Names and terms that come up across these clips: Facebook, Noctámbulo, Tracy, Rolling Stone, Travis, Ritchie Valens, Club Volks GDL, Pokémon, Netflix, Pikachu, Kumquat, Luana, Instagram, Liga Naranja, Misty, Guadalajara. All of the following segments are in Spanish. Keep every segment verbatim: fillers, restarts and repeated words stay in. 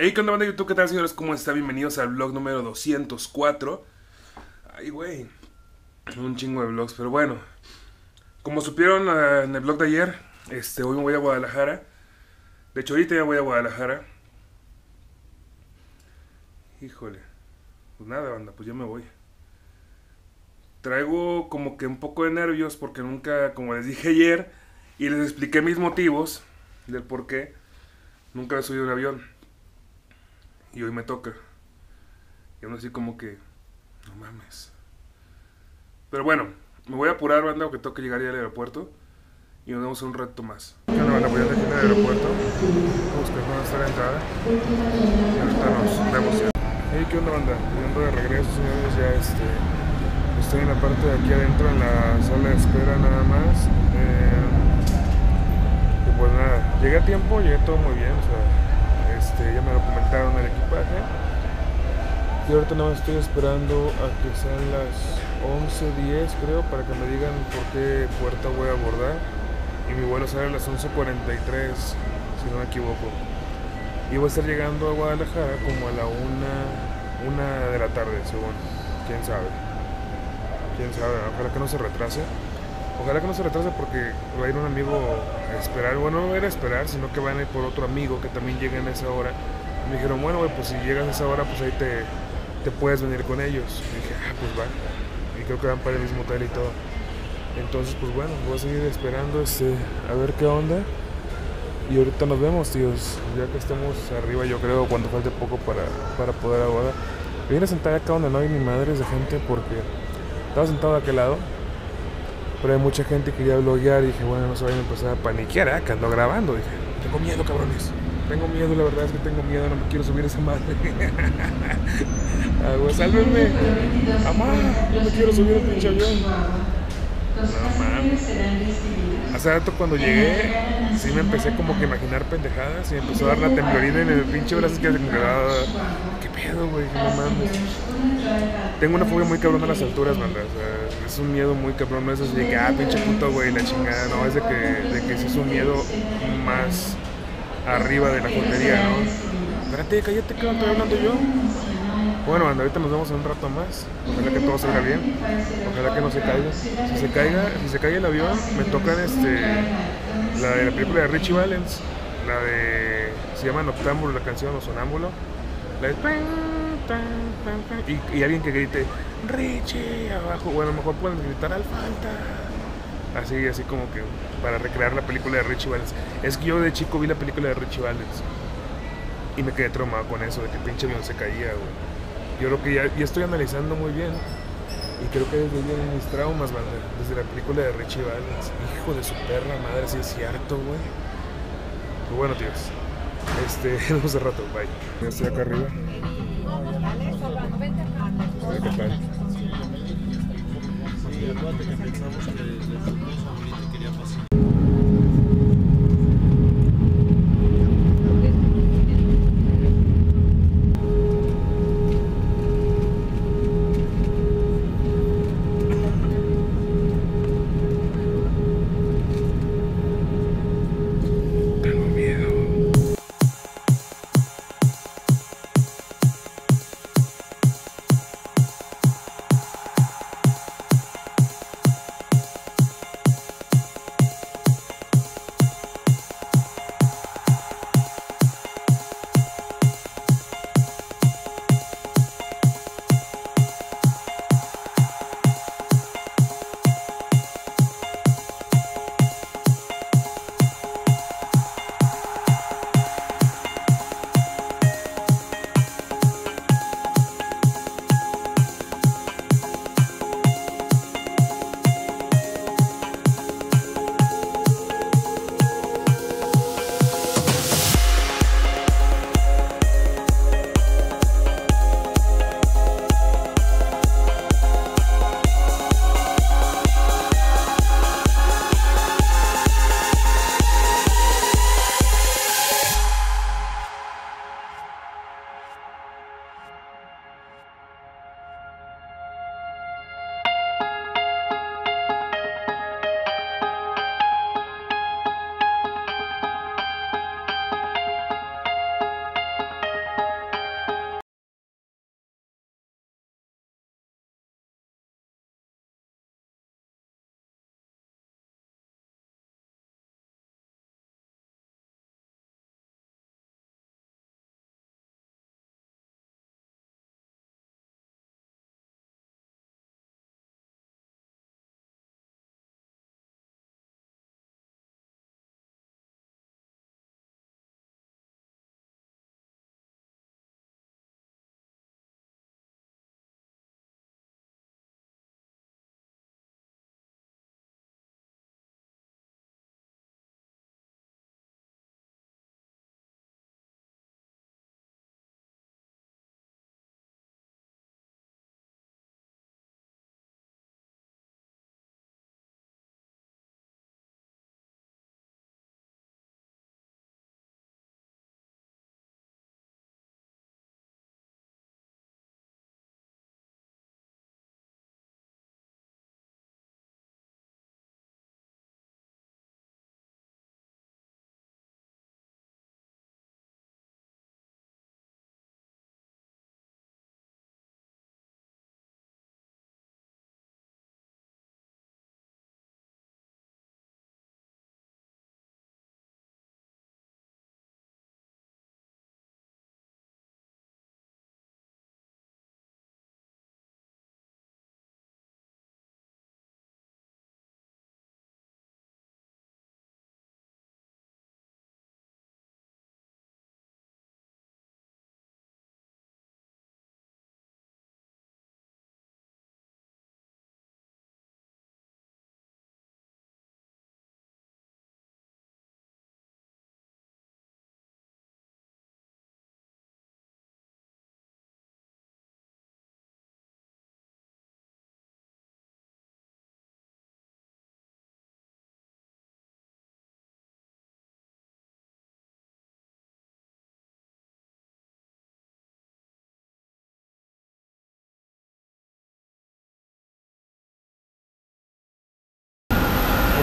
Hey, ¿qué onda, banda de YouTube? ¿Qué tal, señores? ¿Cómo están? Bienvenidos al vlog número doscientos cuatro. Ay, güey, un chingo de vlogs, pero bueno. Como supieron uh, en el vlog de ayer, este, hoy me voy a Guadalajara. De hecho, ahorita ya voy a Guadalajara. Híjole. Pues nada, banda, pues yo me voy. Traigo como que un poco de nervios porque nunca, como les dije ayer, y les expliqué mis motivos del por qué, nunca he subido un avión. Y hoy me toca. Y aún así como que... no mames. Pero bueno, me voy a apurar, banda, porque tengo que llegar ya al aeropuerto. Y nos vemos un rato más. ¿Qué onda, banda? Voy a dejar en el aeropuerto. Vamos a buscar dónde está la entrada. Y ahorita nos vemos ya. Hey, ¿qué onda, banda? Llegando de regreso, señores, ya este... estoy en la parte de aquí adentro, en la sala de espera nada más. Eh, y pues nada, llegué a tiempo, llegué todo muy bien, o sea... Este, ya me lo comentaron el equipaje. Y ahorita nada más estoy esperando a que sean las once diez, creo, para que me digan por qué puerta voy a abordar. Y mi vuelo sale a las once cuarenta y tres, si no me equivoco. Y voy a estar llegando a Guadalajara como a la una, una de la tarde, según. Quién sabe. Quién sabe, ojalá que no se retrase. Ojalá que no se retrase porque va a ir un amigo a esperar. Bueno, no va a ir a esperar, sino que van a ir por otro amigo que también llega en esa hora. Me dijeron, bueno, wey, pues si llegas a esa hora, pues ahí te, te puedes venir con ellos. Y dije, ah, pues va. Y creo que van para el mismo hotel y todo. Entonces, pues bueno, voy a seguir esperando este, a ver qué onda. Y ahorita nos vemos, tíos. Ya que estamos arriba, yo creo, cuando falte poco para, para poder abordar. Me vine a sentar acá donde no hay ni madres de gente porque estaba sentado de aquel lado. Pero hay mucha gente que quería bloguear y dije, bueno, no se vayan a empezar a paniquear, ¿eh? Que ando grabando. Dije, tengo miedo, cabrones. Tengo miedo, la verdad es que tengo miedo, no me quiero subir esa madre. Agua, sálvenme. Amá, no me quiero subir el pinche avión. No, hace rato cuando llegué, sí me empecé como que a imaginar pendejadas y me empezó a dar la temblorina en el pinche brazo que se quedaba. ¿Qué pedo, güey? No mames. Tengo una fobia muy cabrón a las alturas, banda. O sea, es un miedo muy cabrón. No es así de que, ah, pinche puto, güey, la chingada. No, es de que, de que sí es un miedo más arriba de la jotería, ¿no? Espérate, cállate, que no estoy hablando yo. Bueno, banda, ahorita nos vemos en un rato más. Ojalá que todo salga bien. Ojalá que no se caiga. Si se caiga, si se cae el avión, me tocan este, la de la película de Ritchie Valens. La de... se llama Noctámbulo, la canción, o Sonámbulo. La de... Y, y alguien que grite Richie abajo, bueno, a lo mejor pueden gritar al Fanta, así, así como que para recrear la película de Ritchie Valens. Es que yo de chico vi la película de Ritchie Valens y me quedé traumado con eso, de que pinche avión se caía, güey. Yo creo que ya, ya estoy analizando muy bien y creo que desde vienen mis traumas, banda, desde la película de Ritchie Valens. Hijo de su perra madre, si sí es cierto, güey. Pero bueno, tíos, este, nos vemos de rato, bye. Ya estoy acá arriba. ¿Qué tal? Sí, acuérdate que pensamos que el fútbol favorito quería pasar.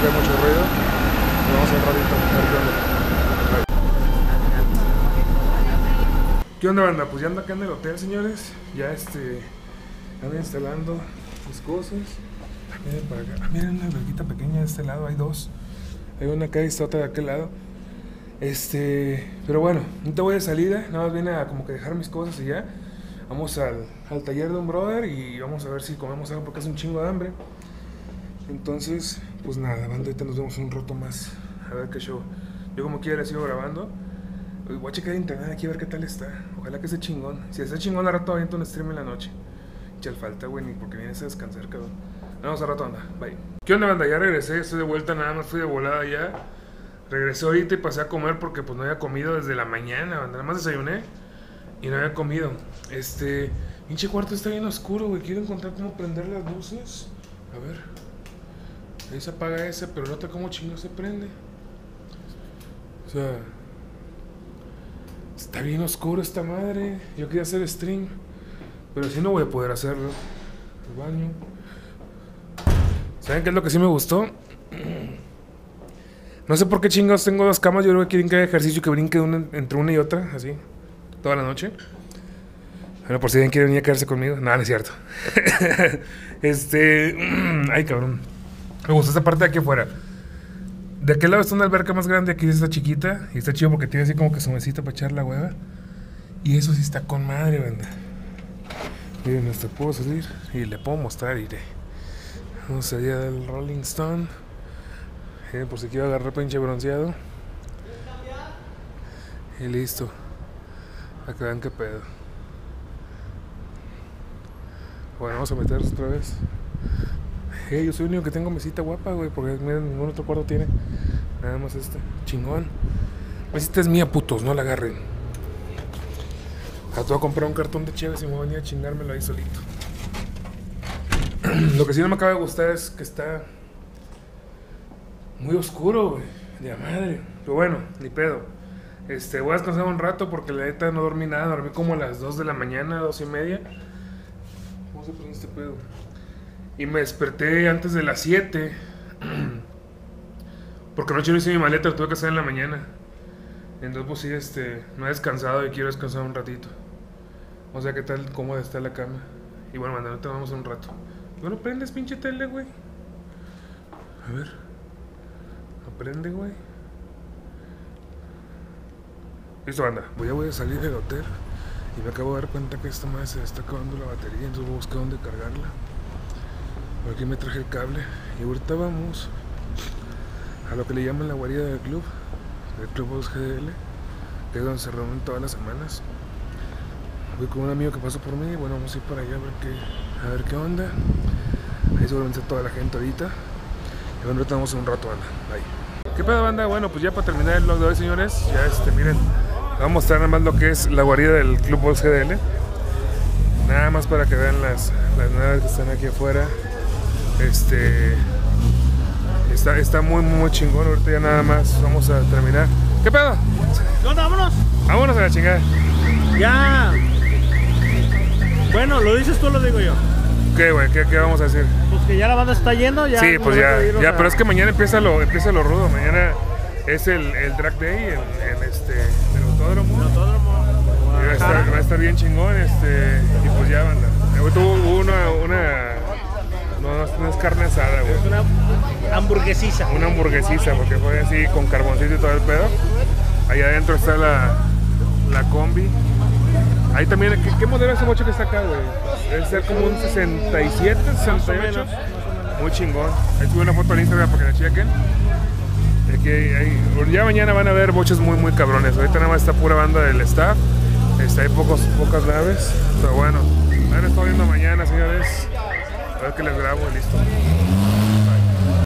que hay mucho ruido. Nos vemos un ratito. A ver qué onda. ¿Qué onda, banda? Pues ya ando acá en el hotel, señores. Ya este... ando instalando mis cosas. Miren para acá. Miren una alberguita pequeña de este lado. Hay dos. Hay una acá y está otra de aquel lado. Este... Pero bueno, no te voy de salida. Nada más vine a como que dejar mis cosas y ya. Vamos al, al taller de un brother y vamos a ver si comemos algo porque hace un chingo de hambre. Entonces, pues nada, banda, ahorita nos vemos un rato más. A ver qué show. Yo como quiera sigo grabando. Voy a checar internet aquí a ver qué tal está. Ojalá que sea chingón. Si está chingón, al rato aviento un stream en la noche. Chal falta, güey, ni porque vienes a descansar, cabrón. Nos vemos al rato, anda. Bye. ¿Qué onda, banda? Ya regresé, estoy de vuelta, nada más fui de volada ya. Regresé ahorita y pasé a comer porque pues no había comido desde la mañana, banda. Nada más desayuné y no había comido. Este... Pinche cuarto está bien oscuro, güey. Quiero encontrar cómo prender las luces. A ver. Ahí se apaga esa, pero nota cómo chingo se prende. O sea... Está bien oscuro esta madre. Yo quería hacer stream, pero si no voy a poder hacerlo. El baño. ¿Saben qué es lo que sí me gustó? No sé por qué chingados tengo dos camas. Yo creo que quieren que haga ejercicio, que brinque una, entre una y otra, así toda la noche. Bueno, por si alguien quiere venir a quedarse conmigo. Nada, no es cierto. Este... Ay, cabrón. Me gustó esta parte de aquí afuera. De aquel lado está una alberca más grande. Aquí está chiquita. Y está chido porque tiene así como que su mesita para echar la hueva. Y eso sí está con madre, banda. Miren, hasta puedo salir. Y le puedo mostrar, iré. Vamos allá del Rolling Stone. Eh, por si quiero agarrar pinche bronceado. Y listo. Acá vean qué pedo. Bueno, vamos a meterlos otra vez. Hey, yo soy el único que tengo mesita guapa, güey. Porque miren, ningún otro cuarto tiene. Nada más esta. Chingón. Mesita es mía, putos, no la agarren. Ahora te voy a comprar un cartón de chéves y me voy a venir a chingármelo ahí solito. Lo que sí no me acaba de gustar es que está muy oscuro, güey. De la madre. Pero bueno, ni pedo. Este, voy a descansar un rato porque la neta no dormí nada. Dormí como a las dos de la mañana, dos y media. ¿Cómo se prende este pedo? Y me desperté antes de las siete. Porque anoche no hice mi maleta, lo tuve que hacer en la mañana. Entonces, pues sí, este, no he descansado y quiero descansar un ratito. O sea, ¿qué tal cómoda está la cama? Y bueno, manda, no te vamos un rato. Bueno, prendes pinche tele, güey. A ver. Aprende, güey. Listo, banda. Voy a, voy a salir del hotel. Y me acabo de dar cuenta que esta madre se está acabando la batería. Entonces voy a buscar dónde cargarla. Por aquí me traje el cable. Y ahorita vamos a lo que le llaman la guarida del club. Del Club Volks G D L. Que es donde se reúnen todas las semanas. Voy con un amigo que pasó por mí. Y bueno, vamos a ir para allá a ver qué, a ver qué onda. Ahí seguramente toda la gente ahorita. Y bueno, ahorita vamos a un rato, banda. Bye. ¿Qué pedo, banda? Bueno, pues ya para terminar el vlog de hoy, señores. Ya este, miren. Vamos a mostrar nada más lo que es la guarida del Club Volks G D L. Nada más para que vean las, las naves que están aquí afuera. Este... Está, está muy, muy chingón. Ahorita ya nada más vamos a terminar. ¿Qué pedo? ¿Qué onda? Vámonos. Vámonos a la chingada. Ya. Bueno, lo dices tú o lo digo yo. ¿Qué, güey? ¿Qué, ¿Qué vamos a decir? Pues que ya la banda está yendo. Ya sí, pues ya. Ya, a... pero es que mañana empieza lo, empieza lo rudo. Mañana es el, el track day en, en este... Autódromo. Autódromo. Va, a estar, va a estar bien chingón, este, y pues ya, banda. Ahorita hubo una, una no, no es carne asada, güey. Es una hamburguesiza. Una hamburguesiza, porque fue así con carboncito y todo el pedo. Allá adentro está la, la combi. Ahí también, ¿qué, qué modelo es ese mocho que está acá, güey? Debe ser como un sesenta y siete, sesenta y ocho. Muy chingón. Ahí tuve una foto en Instagram para que la chequen. Que hay, ya mañana van a ver boches muy muy cabrones. Ahorita nada más está pura banda del staff. Está, hay pocos, pocas naves. Pero bueno, ahora estoy viendo mañana, señores. A ver que les grabo y listo.